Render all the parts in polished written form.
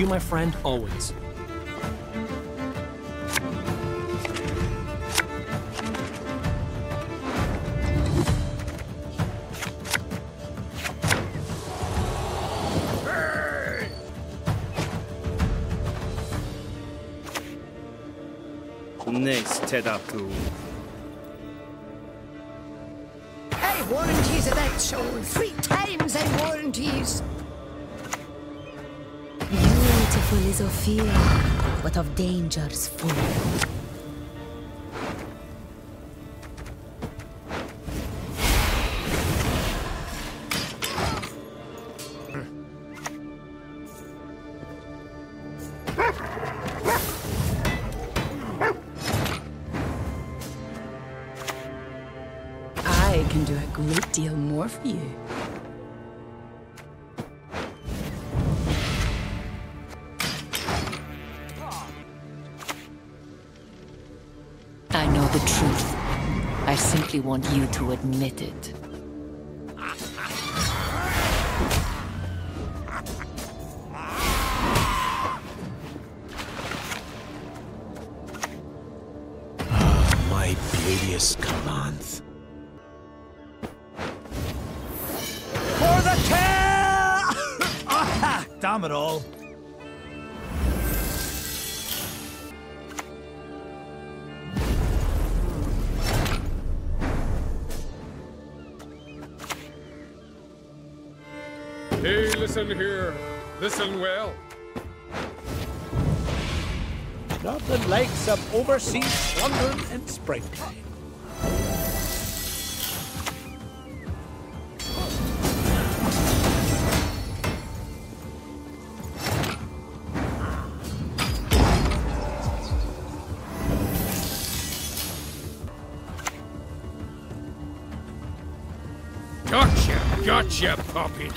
you, my friend, always. Nice, Tedaku. I warranties of that soul 3 times. I warranties. Beautiful is of fear, but of dangers full. I know the truth. I simply want you to admit it. Oh, my beauteous commands. Damn it all. Hey, listen here. Listen well. Not the likes of overseas plundering and springtime. Gotcha, puppy.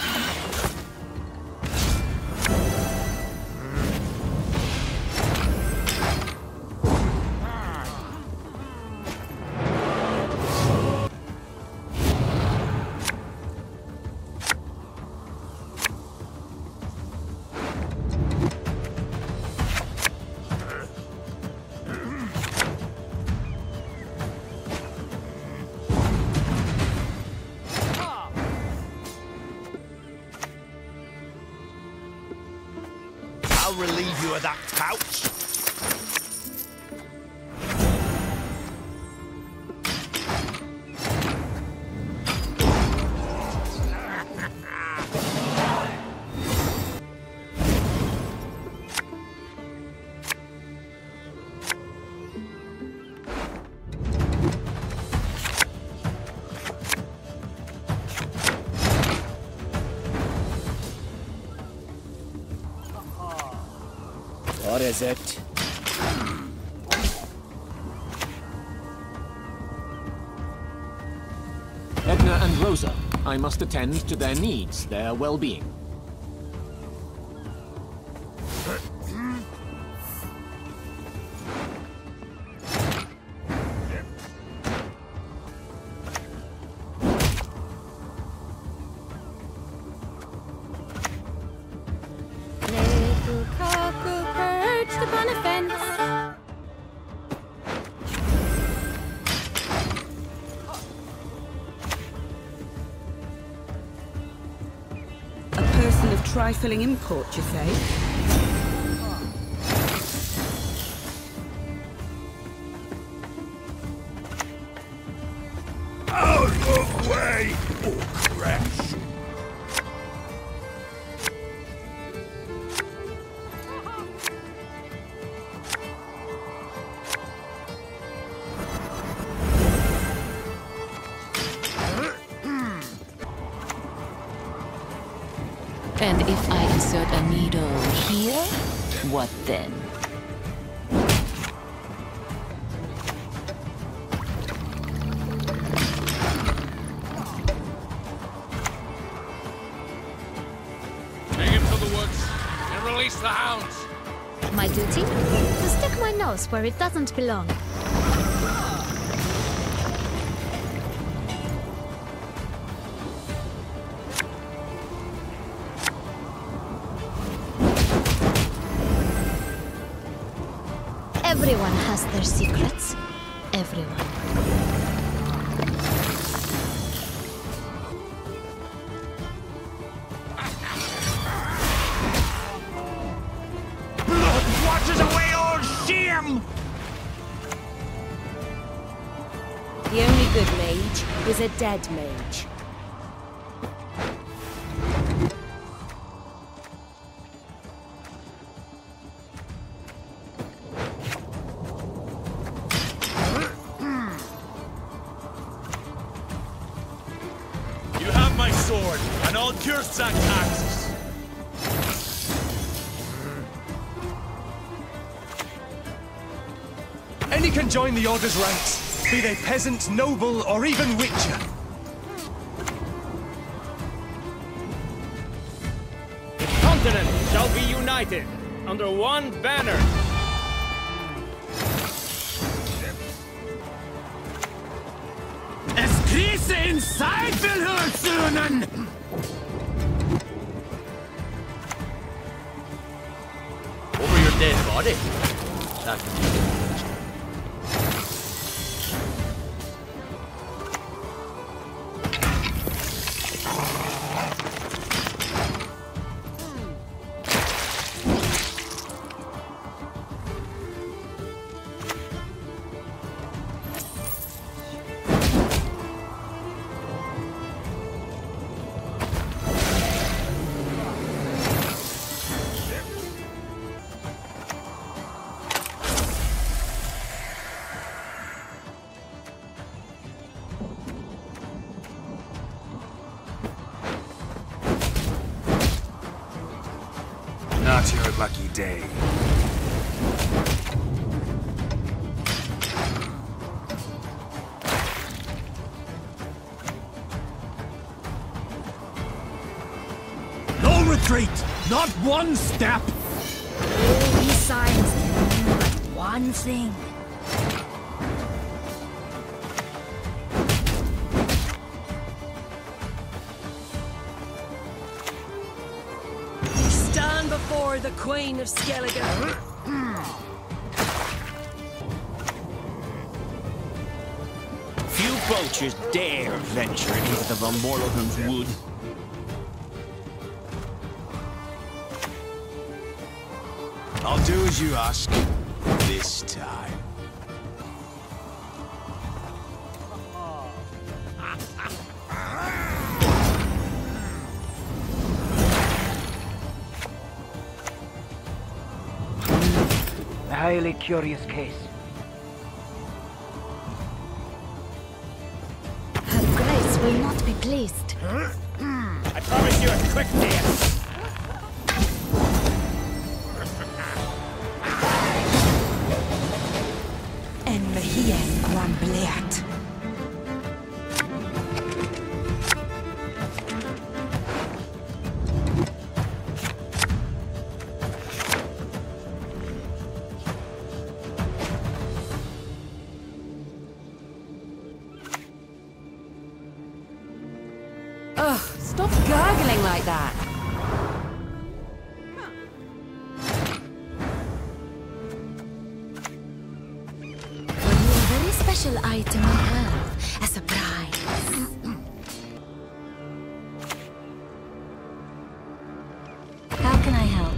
That couch. What is it? Edna and Rosa, I must attend to their needs, their well-being. Trifling import, you say? Out of way, or crash! And if I insert a needle here, what then? Take him to the woods and release the hounds. My duty? To stick my nose where it doesn't belong. Everyone has their secrets. Everyone. Blood washes away all shame! The only good mage is a dead mage. Any can join the Order's ranks, be they peasant, noble, or even witcher. The continent shall be united under one banner. Es Krise in Seifelhölzönen! Over your dead body? That can be. Not your lucky day. No retreat! Not one step! All these signs can mean but one thing. Before the Queen of Skellige. Few poachers dare venture into the Vermorlogans' wood. I'll do as you ask this time. Highly curious case. Her Grace will not be pleased. I promise you a quick dance. En mehien grumbleat. Stop gargling like that! For you, a very special item on Earth, a surprise. How can I help?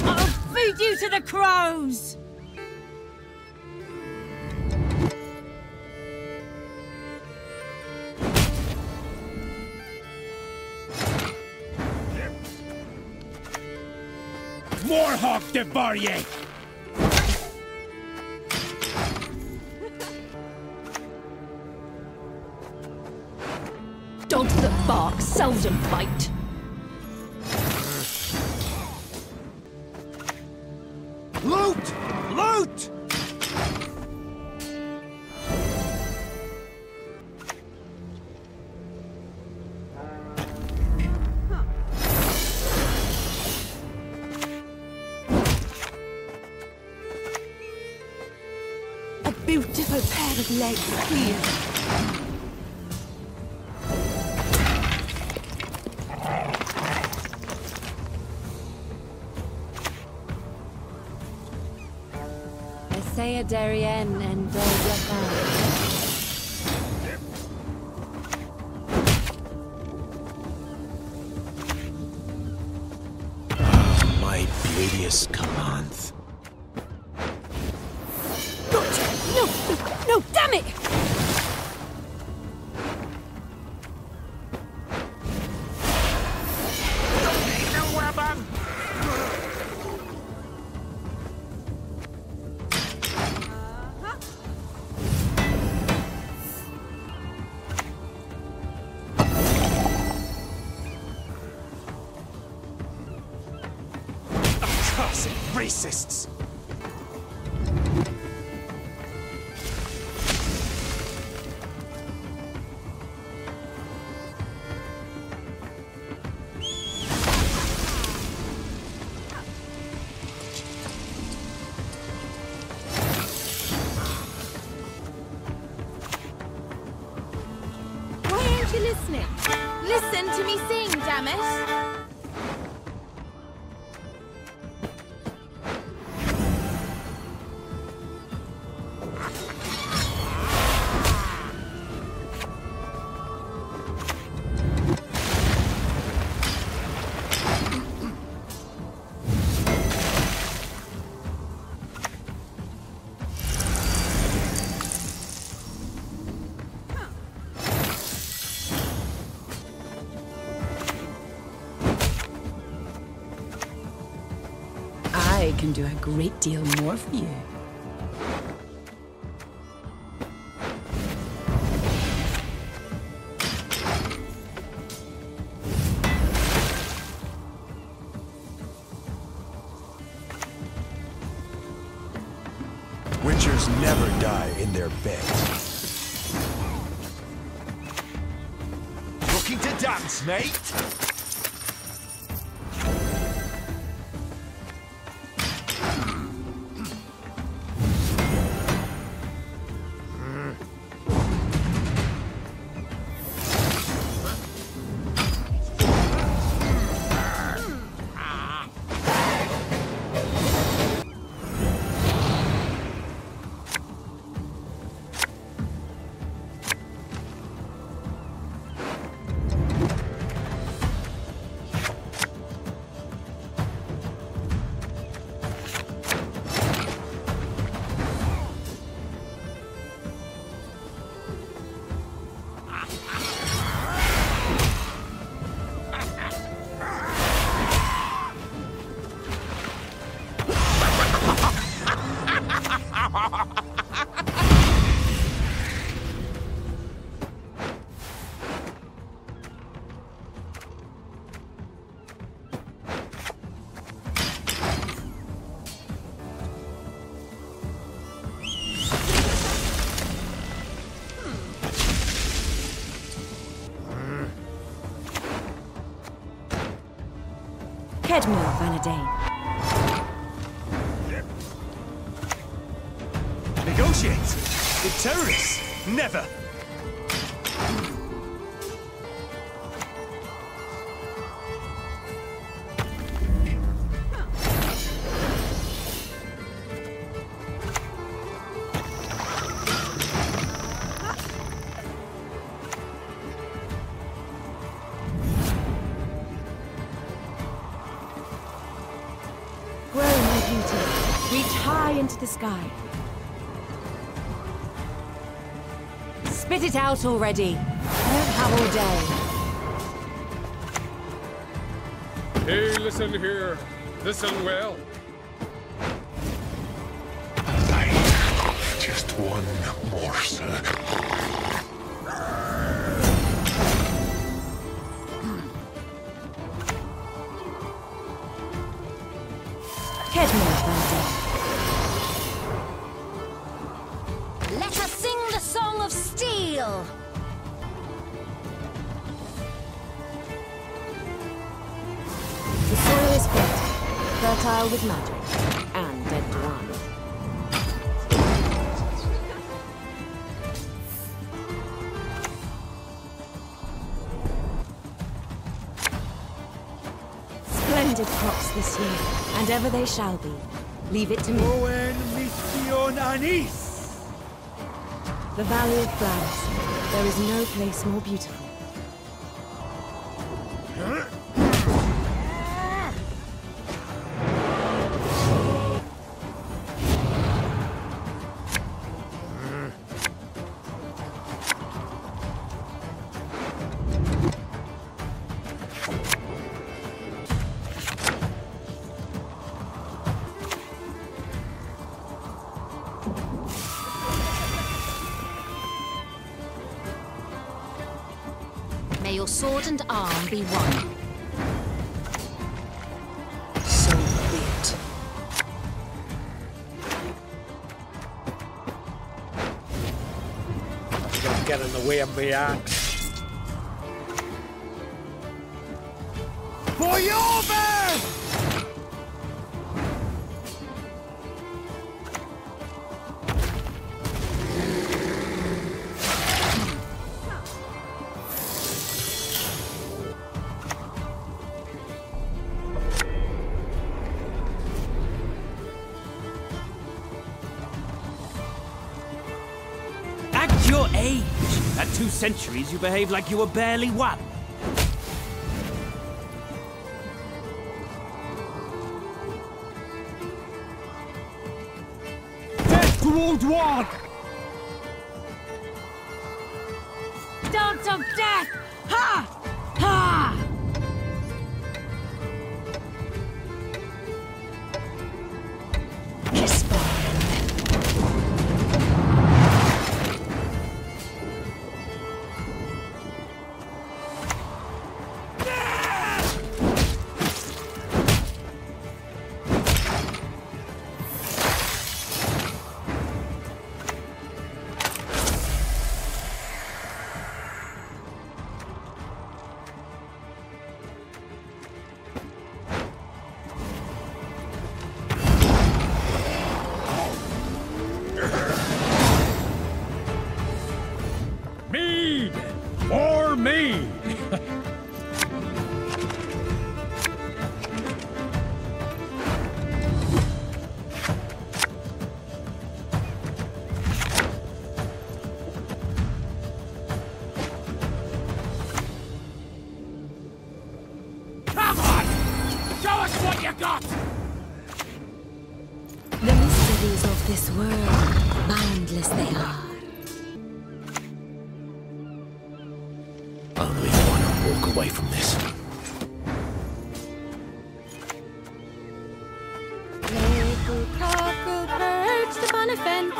I'll feed you to the crows! Warhawk de Barrier! Dogs that bark seldom bite. Loot! Loot! Beautiful pair of legs here. Thea Darien and Darien. Command. Gotcha! No, no, no, damn it! Don't need no weapon! Racists! Why aren't you listening? Listen to me sing, damn it! I can do a great deal more for you. Witchers never die in their beds. Looking to dance, mate? Admiral Valadine. Negotiate with terrorists. Never. Reach high into the sky. Spit it out already. I don't have all day. Hey, listen here. Listen well. Just one morsel. Let us sing the song of steel! The soil is wet, fertile with magic, and dead to one. Splendid crops this year, and ever they shall be. Leave it to me. The Valley of Flowers. There is no place more beautiful. May your sword and arm be one. So be it. I'm gonna get in the way of the axe. For your birth! Your age. At 2 centuries, you behave like you were barely one. Death to old one! Dance of death! Ha! Ha! The mysteries of this world, boundless they are. Only one will walk away from this. Little cockle perched upon a fence.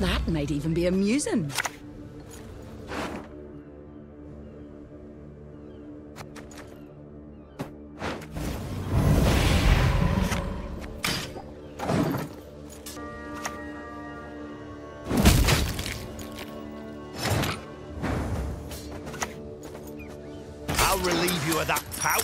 That might even be amusing. I'll relieve you of that pouch.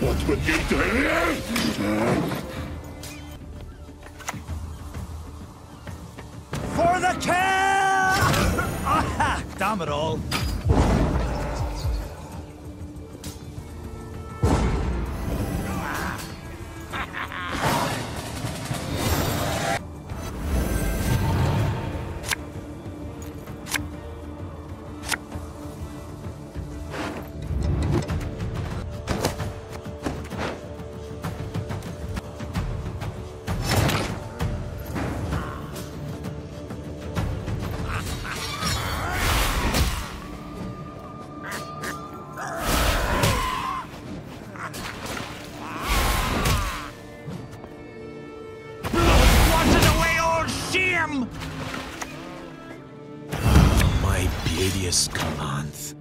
What would you do? For the kill! Ah, damn it all. hideous Kalanth.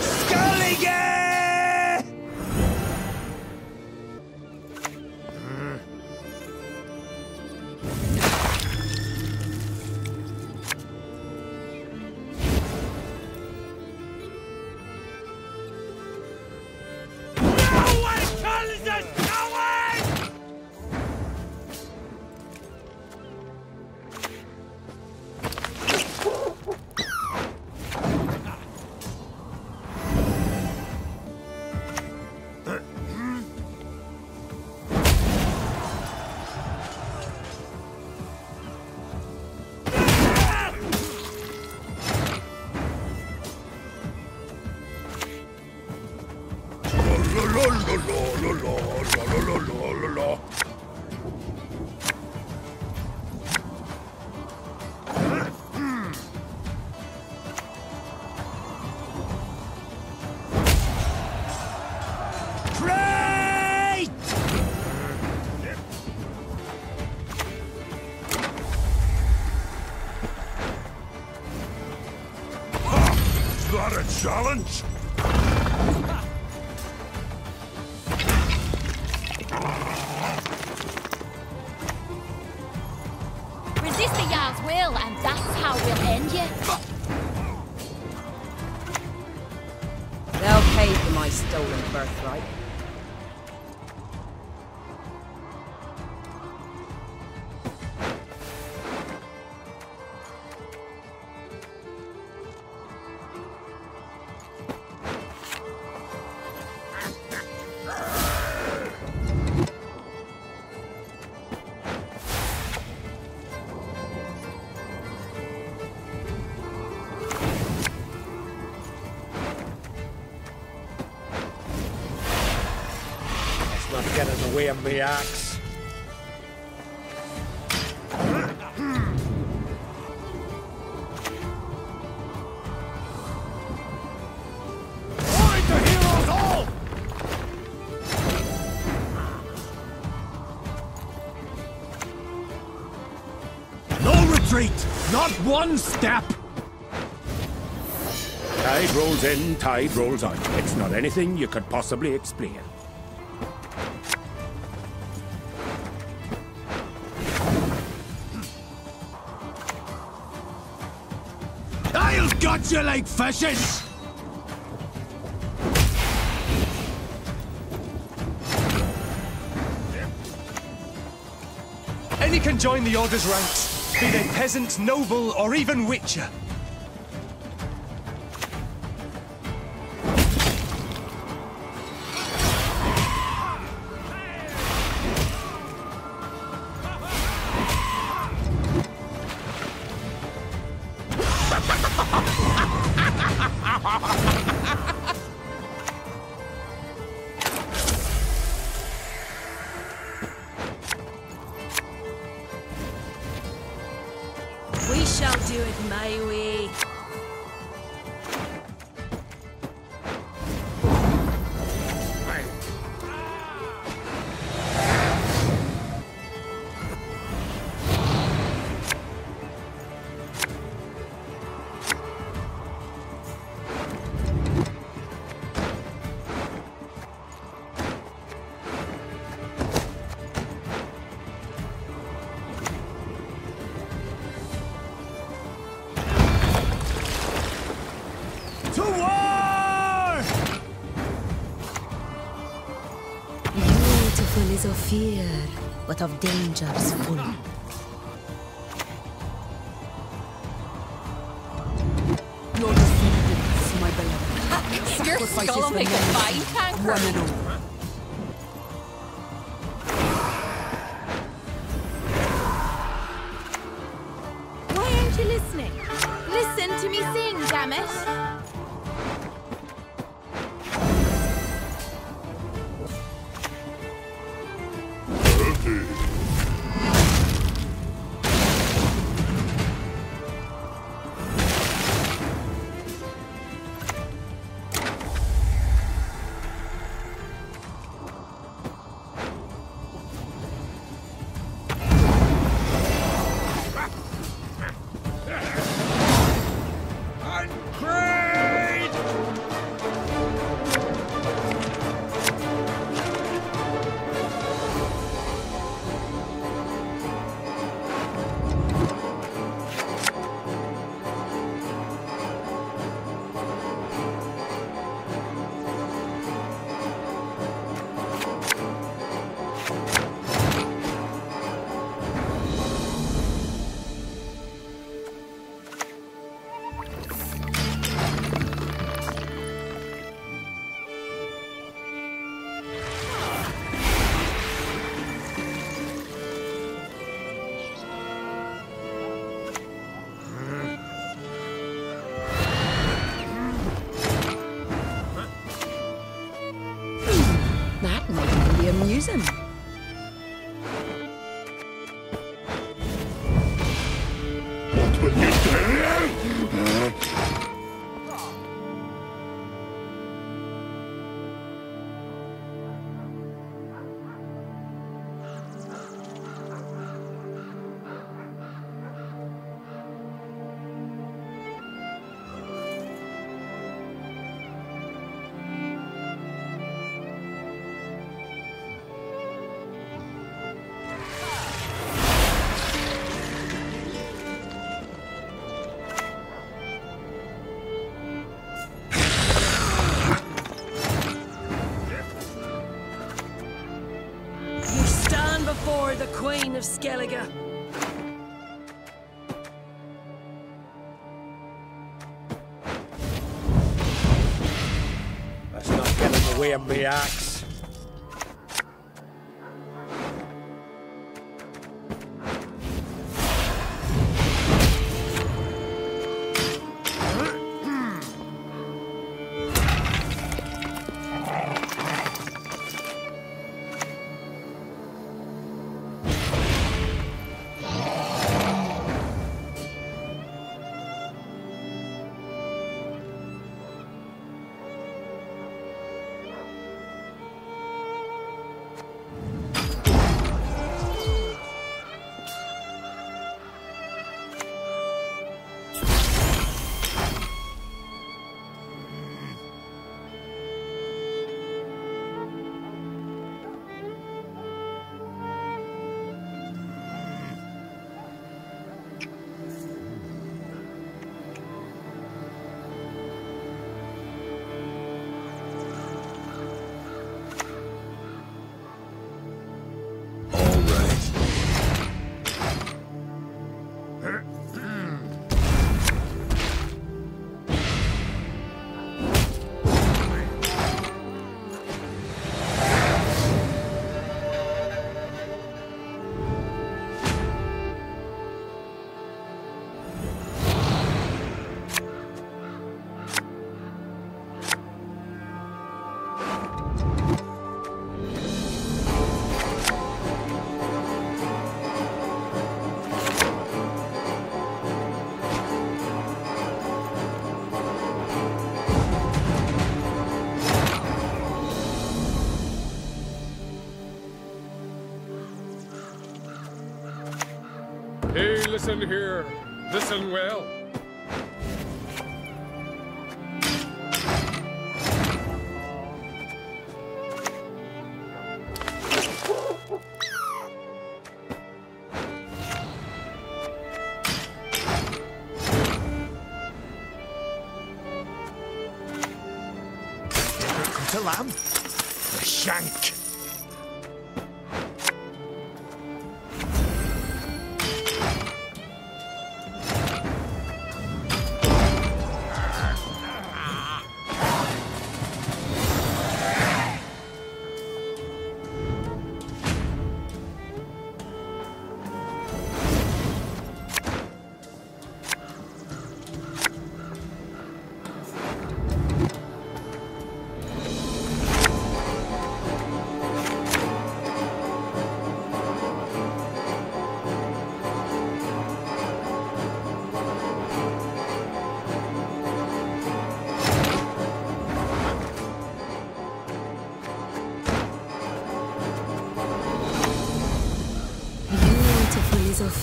Skellige! No one challenge us! Challenge? Resist the Yard's will, and that's how we'll end you. They'll pay for my stolen birthright. Get in the way of the axe. Find the heroes all! No retreat! Not one step! Tide rolls in, tide rolls out. It's not anything you could possibly explain. I'll gut you like fishes! Any can join the Order's ranks, be they peasant, noble, or even Witcher. We shall do it my way. Is of fear, but of dangers full. Your descendants, my beloved. Your skull will make a fine tanker. One and all. Why aren't you listening? Listen to me sing, dammit! use them. What will you Queen of Skellige. Let's not get in the way of me axe. Listen here. Listen well. It's a lamb. The shank.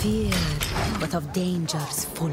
Feared, but of dangers full.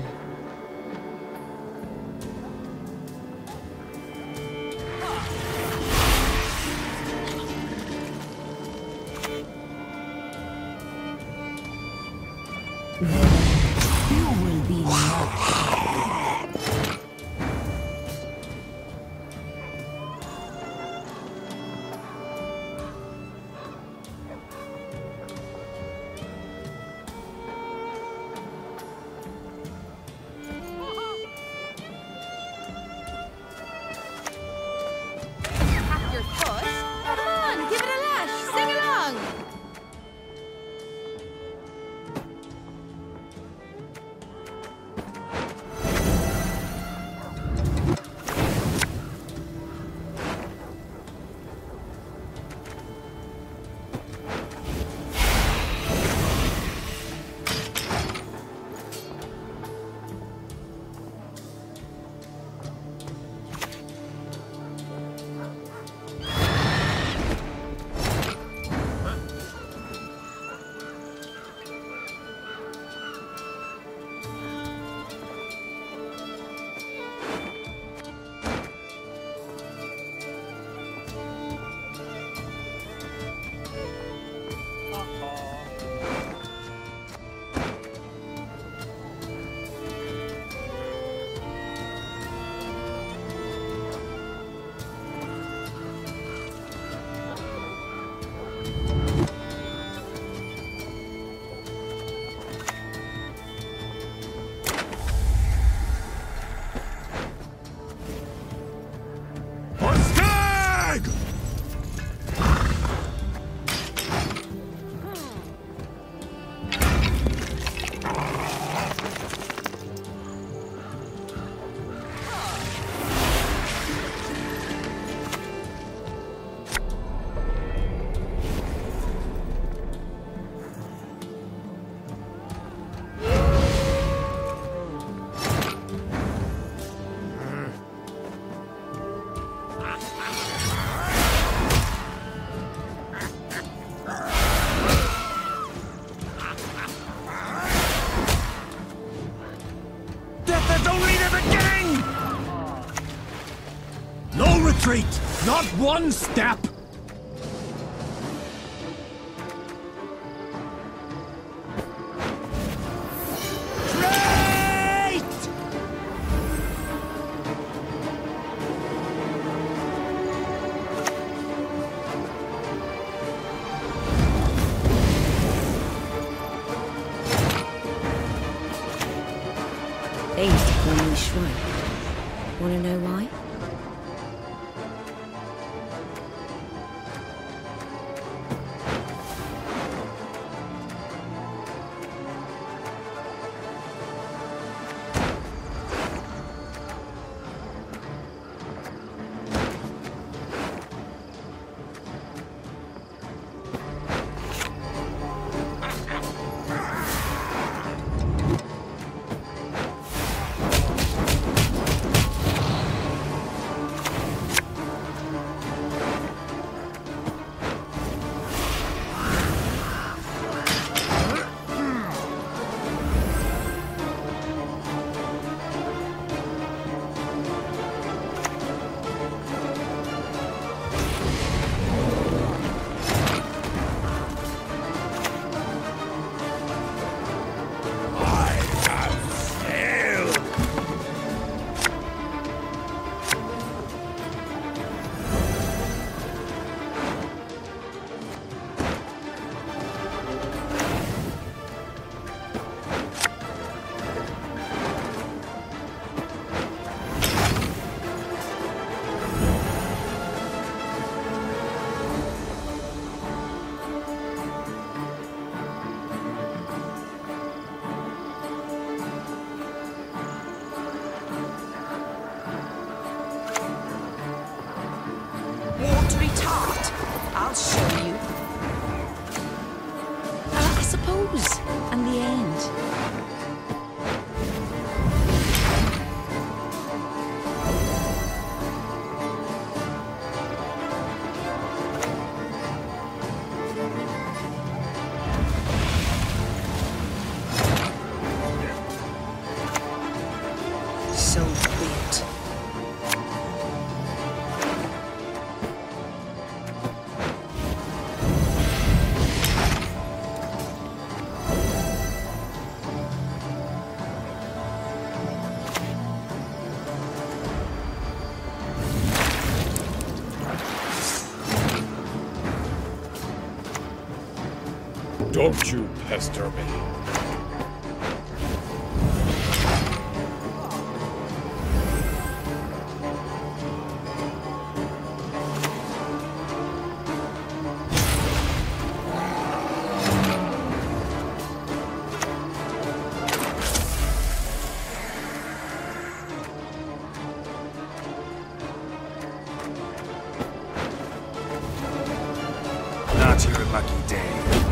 straight! Not one step! East call me Shrike. Wanna know why? I'll show you. I suppose, and the end. Don't you pester me. Not your lucky day.